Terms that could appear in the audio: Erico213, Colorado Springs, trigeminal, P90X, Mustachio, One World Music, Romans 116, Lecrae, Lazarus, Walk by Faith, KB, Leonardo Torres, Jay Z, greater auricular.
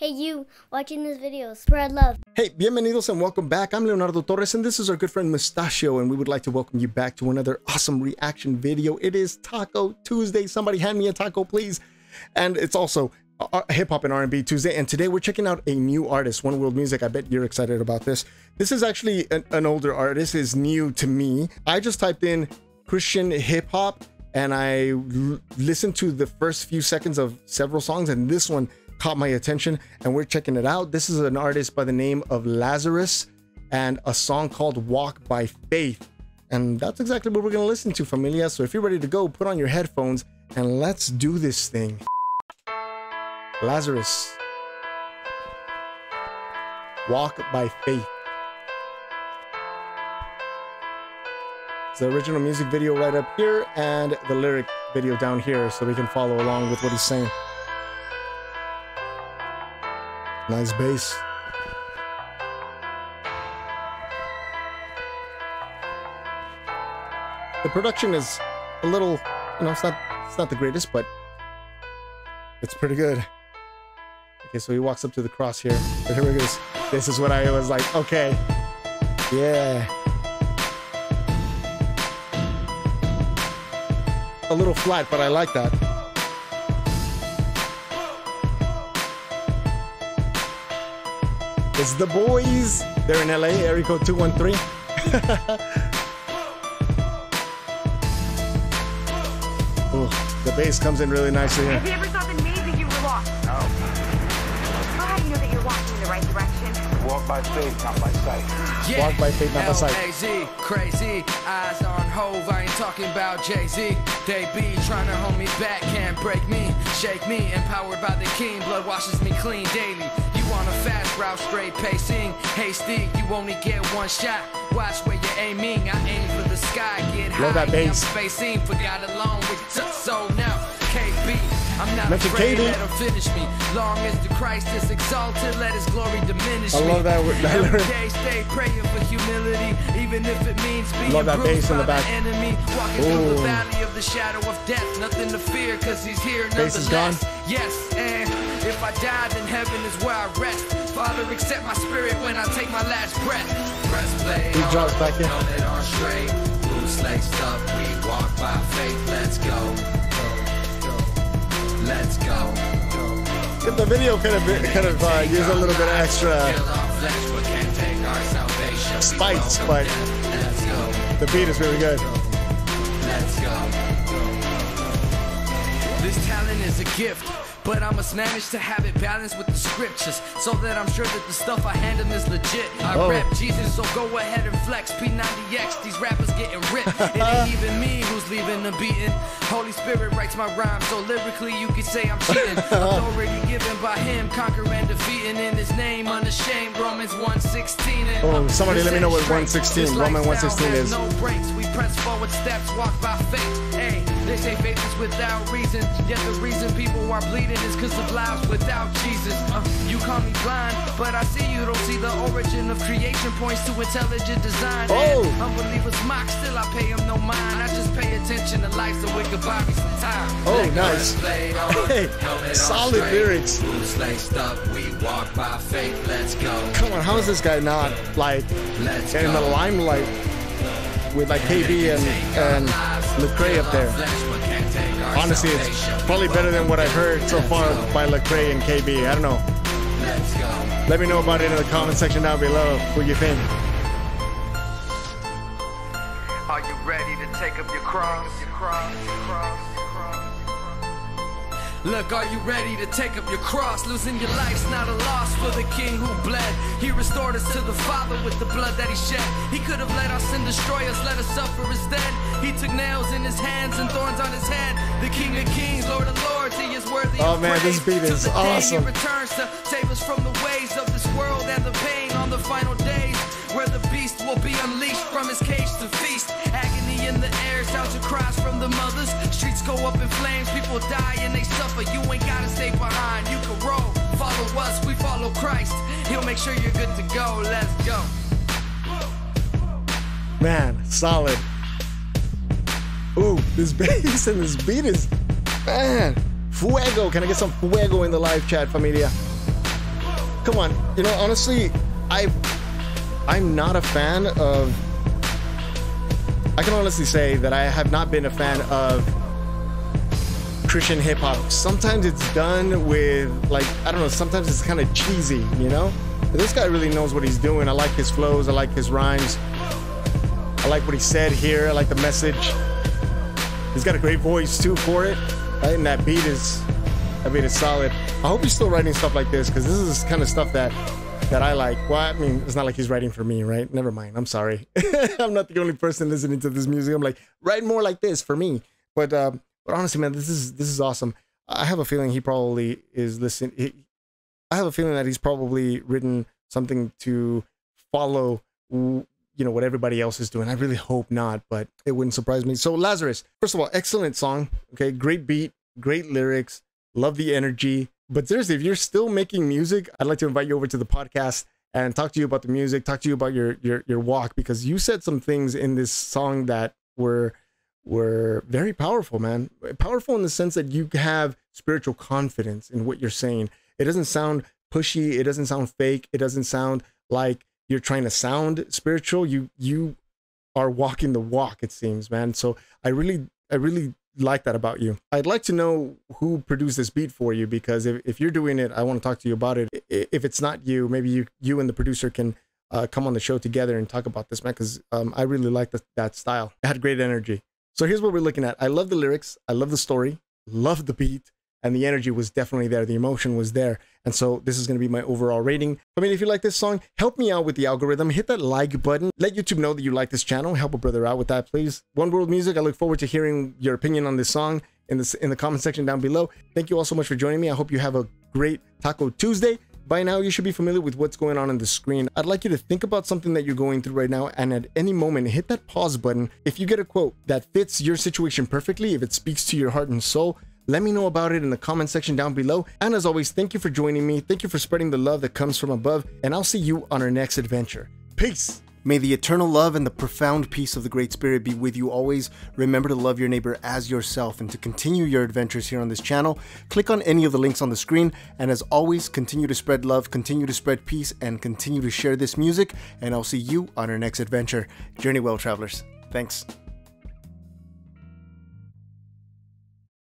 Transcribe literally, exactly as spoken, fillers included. Hey, you watching this video, spread love. Hey, bienvenidos and welcome back. I'm Leonardo Torres and this is our good friend Mustachio, and we would like to welcome you back to another awesome reaction video. It is Taco Tuesday. Somebody hand me a taco, please. And it's also Hip Hop and R and B Tuesday. And today we're checking out a new artist, One World Music. I bet you're excited about this. This is actually an, an older artist. Is new to me. I just typed in Christian hip hop and I listened to the first few seconds of several songs, and this one caught my attention and we're checking it out. This is an artist by the name of Lazarus and a song called Walk by Faith, and that's exactly what we're gonna listen to, familia. So if you're ready to go, put on your headphones and let's do this thing. Lazarus, Walk by Faith. It's the original music video right up here and the lyric video down here, so we can follow along with what he's saying. Nice bass. The production is a little, you know, it's not it's not the greatest, but it's pretty good. Okay, so he walks up to the cross here. But here it goes. This is what I was like, okay. Yeah. A little flat, but I like that. It's the boys. They're in L A, Erico two one three. Ooh, the bass comes in really nicely here. Have you ever thought that maybe you were lost? Oh. How do you know that you're walking in the right direction? Walk by faith, not by sight. Yeah. Walk by faith, not by sight. L A Z, crazy. Eyes on Hove. I ain't talking about Jay Z. They be trying to hold me back, can't break me, shake me. Empowered by the king, blood washes me clean daily. On a fast route, straight pacing, hasty, you only get one shot, watch where you're aiming, I aim for the sky, get high, that I'm spacing, forgot alone with took so now, K B, I'm not Mister afraid, K B. Let him finish me, long as the Christ is exalted, let his glory diminish me. I love that, that every day stay praying for humility, even if it means being love that bruised bass in the back. By the enemy, walking Ooh. Through the valley of the shadow of death, nothing to fear, cause he's here, bass is gone. Yes, and if I die, then heaven is where I rest. Father, accept my spirit when I take my last breath. Press play. He drops back in. Loose legs up. We walk by faith. Let's go. Let's go. If the video could have kind of uh, used a little bit of extra spikes, but the beat is really good. Let's go. This talent is a gift, but I must manage to have it balanced with the scriptures, so that I'm sure that the stuff I hand them is legit. I oh. rap Jesus, so go ahead and flex. P ninety X, these rappers getting ripped. It ain't even me who's leaving the beating. Holy Spirit writes my rhyme, so lyrically you could say I'm cheating. Authority given by him, conquer and defeating in his name, unashamed. Romans one sixteen. Oh, somebody let me know what one sixteen, Romans one sixteen is. No breaks, we press forward steps, walk by faith. Hey, they say faith is without reason, yet the reason people are bleeding is because of lives without Jesus. Uh, you call me blind, but I see you don't see the origin of creation points to intelligent design. Oh. And unbelievers mock, still I pay them no mind. I just pay attention to life so it could buy me some time. Oh, Lecrae nice. Hey, solid lyrics. We walk by faith. Let's go. Come on, how is this guy not like Let's in go. the limelight with like K B and, and Lecrae up there? Honestly, it's probably better than what I've heard so far by Lecrae and K B. I don't know. Let me know about it in the comment section down below. What you think? Are you ready to take up your cross? Your cross, your cross, your cross. Look, are you ready to take up your cross? Losing your life's not a loss for the king who bled. He restored us to the Father with the blood that he shed. He could have let us sin, destroy us, let us suffer as dead. He took nails in his hands and thorns on his head. The King of Kings, Lord of Lords, he is worthy oh, of man, praise. This beat is to the awesome. Day he returns to save us from the ways of this world and the pain on the final days, where the beast will be unleashed from his cage to feast. Agony in the air, sounds of cries from the mothers. Streets go up in flames, people die and they suffer. You ain't gotta stay behind, you can roll. Follow us, we follow Christ. He'll make sure you're good to go, let's go. Man, solid. Ooh, this bass and this beat is, man, fuego. Can I get some fuego in the live chat, familia? come on. You know, honestly, I, I'm not a fan of... I can honestly say that I have not been a fan of Christian hip-hop. Sometimes it's done with, like, I don't know, sometimes it's kind of cheesy, you know? But this guy really knows what he's doing. I like his flows. I like his rhymes. I like what he said here. I like the message. He's got a great voice, too, for it. Right? And that beat is... I mean, it's solid. I hope he's still writing stuff like this, because this is kind of stuff that that I like. Well, I mean, it's not like he's writing for me, right? Never mind. I'm sorry. I'm not the only person listening to this music. I'm like, write more like this for me. But um, but honestly, man, this is this is awesome. I have a feeling he probably is listening. He, I have a feeling that he's probably written something to follow, you know, what everybody else is doing. I really hope not, but it wouldn't surprise me. So Lazarus, first of all, excellent song. Okay, great beat, great lyrics. Love the energy. But seriously, if you're still making music, I'd like to invite you over to the podcast and talk to you about the music, talk to you about your your your walk, because you said some things in this song that were were very powerful, man. Powerful in the sense that you have spiritual confidence in what you're saying. It doesn't sound pushy, it doesn't sound fake, it doesn't sound like you're trying to sound spiritual. You you are walking the walk, it seems, man. So I really I really like that about you. I'd like to know who produced this beat for you, because if, if you're doing it, I want to talk to you about it. If it's not you, maybe you you and the producer can uh, come on the show together and talk about this, man, because um, I really like the, that style. It had great energy. So here's what we're looking at. I love the lyrics. I love the story. Love the beat. And the energy was definitely there. The emotion was there. And so this is going to be my overall rating. I mean, if you like this song, help me out with the algorithm. Hit that like button. Let YouTube know that you like this channel. Help a brother out with that, please. One World Music, I look forward to hearing your opinion on this song in the, in the comment section down below. Thank you all so much for joining me. I hope you have a great Taco Tuesday. By now, you should be familiar with what's going on on the screen. I'd like you to think about something that you're going through right now, and at any moment, hit that pause button. If you get a quote that fits your situation perfectly, if it speaks to your heart and soul, let me know about it in the comment section down below. And as always, thank you for joining me. Thank you for spreading the love that comes from above. And I'll see you on our next adventure. Peace. May the eternal love and the profound peace of the Great Spirit be with you always. Remember to love your neighbor as yourself, and to continue your adventures here on this channel, click on any of the links on the screen. And as always, continue to spread love, continue to spread peace, and continue to share this music. And I'll see you on our next adventure. Journey well, travelers. Thanks.